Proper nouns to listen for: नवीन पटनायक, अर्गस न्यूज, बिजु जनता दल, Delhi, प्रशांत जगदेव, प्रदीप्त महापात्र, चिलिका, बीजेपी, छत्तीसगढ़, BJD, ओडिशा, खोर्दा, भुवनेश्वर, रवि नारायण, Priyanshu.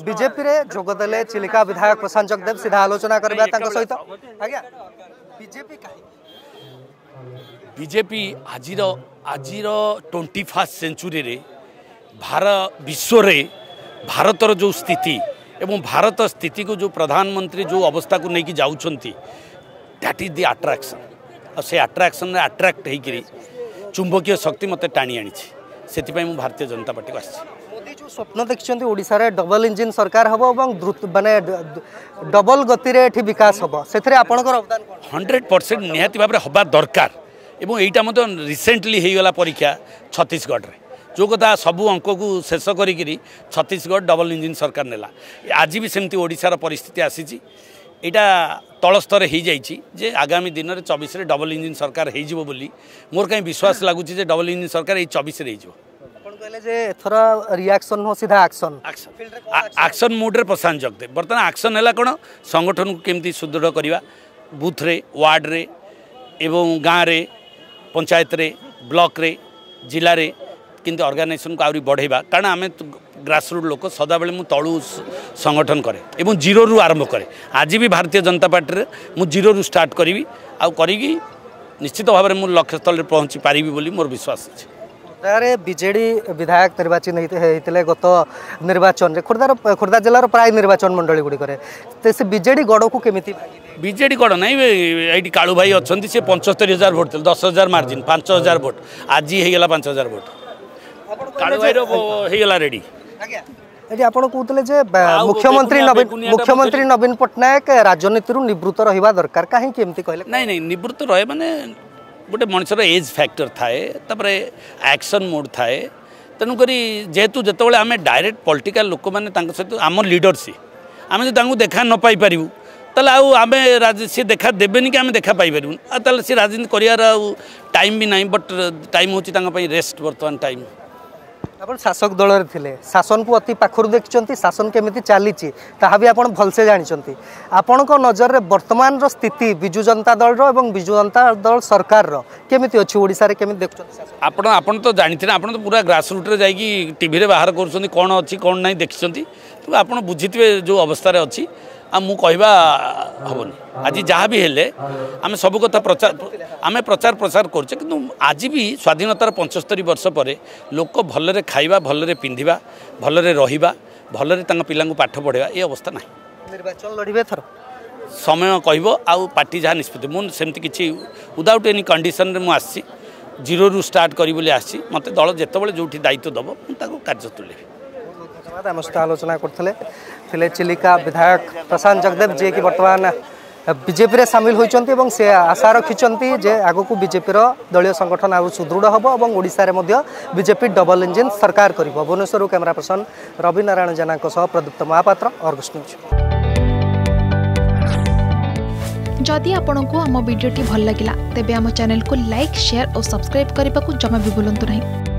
बीजेपी रे जोग देले चिलिका विधायक प्रशांत जगदेव सीधा आलोचना करबा तांका सहित आज्ञा बीजेपी काहे बीजेपी आजिरो 21st सेंचुरी रे भारत विश्व रे भारत रो जो स्थिति एवं भारत स्थिति को जो प्रधानमंत्री जो अवस्था को नहीं कि जाउछंती दैट इज द अट्रैक्शन और से अट्रैक्शन रे अट्रैक्ट हे कि चुंबकीय शक्ति मते टाणी आनी छी सेति पई मु भारतीय जनता पार्टी को आसी जो स्वप्न देखते ओडिशा रे डबल इंजिन सरकार हम और द्रुत मानने डबल गति रे एठी विकास हम से अवदान 100% निहाती भाव हवा दरकार एवं यहीटा मत रिसेंटली होगा परीक्षा छत्तीसगढ़ रे जो कथा सबू अंक को शेष करी छत्तीसगढ़ डबल इंजिन सरकार नेला आज भी सेमती ओडिशा परिस्थिति आसी यहाँ तल स्तर हो जाए आगामी दिन में 24 रे डबल इंजिन सरकार हो मोर कहीं विश्वास लगुच डबल इंजिन सरकार ये 24 रे हो रिएक्शन हो सीधा एक्शन एक्शन मोड रे प्रशांत जगदेव बर्तमान एक्शन है कौन संगठन को केमती सुदृढ़ करवा बूथ रे वार्ड रे एवं गाँव रे पंचायत रे ब्लॉक रे जिला रे किंतु ऑर्गेनाइजेशन को आउरी बढ़ेबा कारण आम ग्रासरूट लोक सदा बेले मु तलू संगठन करे एवं जीरो रु आरंभ करे आज भी भारतीय जनता पार्टी रे मु जीरो रु स्टार्ट करी आउ करी निश्चित भाव में मु लक्ष्य स्थल पहुँची पारिबी बोली मोर विश्वास अछि। खोर्दारे बीजेडी विधायक निर्वाचित होते गत निर्वाचन खोर्दार खोर्दा जिलार प्राय निर्वाचन मंडली गुड़िकर से बीजेडी गड़ को केमिति बीजेडी गड़ ना ये कालू भाई अच्छा सी 75,000 भोट 10,000 मार्जिन 5,000 भोट आज होगा 5,000 भोट कालू भाई होगा रेडी ये आपड़ कहते मुख्यमंत्री नवीन पटनायक राजनीति निवृत्त रहा दरकार कहीं कहले ना नहीं निवृत्त रहे माने गोटे मनुष्यर एज फैक्टर थाए तापरे एक्शन मोड थाए तेणुक जेहेतु जिते आम डायरेक्ट पॉलिटिकल लोक मैंने सहित आम लीडरसी आम जो देखा न पाई पारू तेल आम सी देखा देवे कि आम देखा पाइपरू सी राजनीति कर टाइम भी ना बट टाइम होती रेस्ट बर्तमान टाइम आप शासक दल रे थिले शासन को अति पाखर देखते शासन केमी चली भी आप भलसे जानते आपण नजर में वर्तमान रो स्थिति बिजु जनता दल रो एवं बिजु जनता दल सरकार रो केमिति अछि ओडिसा रे केमिति देखछन आपण आपण तो जानते ना आपण तो पूरा ग्रासरूट रे जाई कि टीवी रे बाहर करछन कोन अछि कोन नै देखछन तो आपण बुझितबे जो अवस्था रे अछि आ मु कहबा हबनी आज जहाँ भी हेले आम सब कथा प्रचार करछे किंतु आज भी स्वाधीनतार 75 वर्ष पर लोक भल खाइबा भल पिंधिबा भल रहिबा भल पिलांकु पाठ पढ़ेबा ये अवस्था ना निर्वाचन लड़ीबे थर समय कहबो आ पार्टी जहाँ निष्पत्ति मु सेमती किछि विदाउट एनी कंडीशन रे मु आसी जीरो रु स्टार्ट करी बोली आसी मते दल जेतेबेले जोठी दायित्व दबो मु ताको कार्य तुलेबी। धन्यवाद आम सहित आलोचना करते चिलिका विधायक प्रशांत जगदेव जी की बर्तमान बीजेपी रे सामिल होइचंती एवं से आशा रखिचंती जे आगो को बीजेपी रो दलीय संगठन आउ सुदृढ़ हबो एवं ओडिसा रे मध्य बीजेपी डबल इंजिन सरकार करिवो। भुवनेश्वर कैमरा पर्सन रवि नारायण जेनाको सह प्रदीप्त महापात्र अर्गस न्यूज। जदि आपन को हम वीडियो टी भल लागिला तेबे हम चैनल को लाइक शेयर और सब्सक्राइब करबा को जमा भी भूलंतु नहीं।